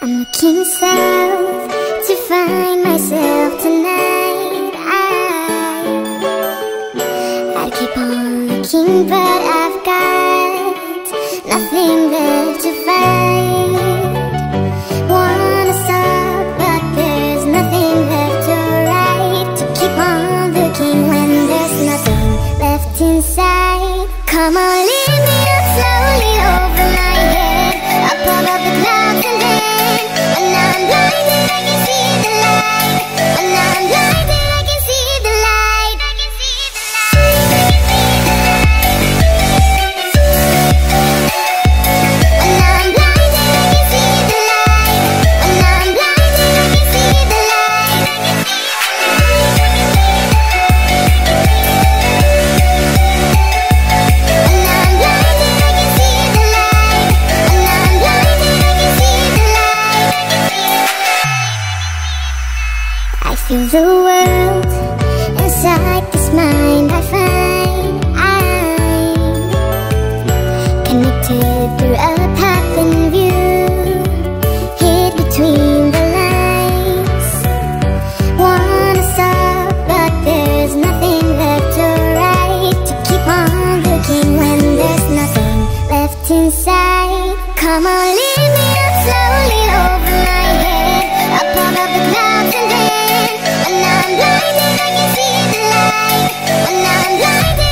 I'm looking south to find myself tonight. I keep on looking, but I've got nothing left to find. Wanna stop, but there's nothing left to write. To keep on looking when there's nothing left inside. Come on, leave me up slowly over my head, up above the clouds and then. When I'm blinded, I can see the light. When I'm blinded, I can see the light. I can see the light. When I'm blinded, I can see the light. When I'm blinded, I can see the light. I can see feel the world inside this mind I find. I'm connected through a path in view, hid between the lines. Wanna stop, but there's nothing left to write. To keep on looking when there's nothing left inside. Come on, leave me up slowly over my head, up above the clouds and then. When I'm blinded, I can see the light. When I'm blinded.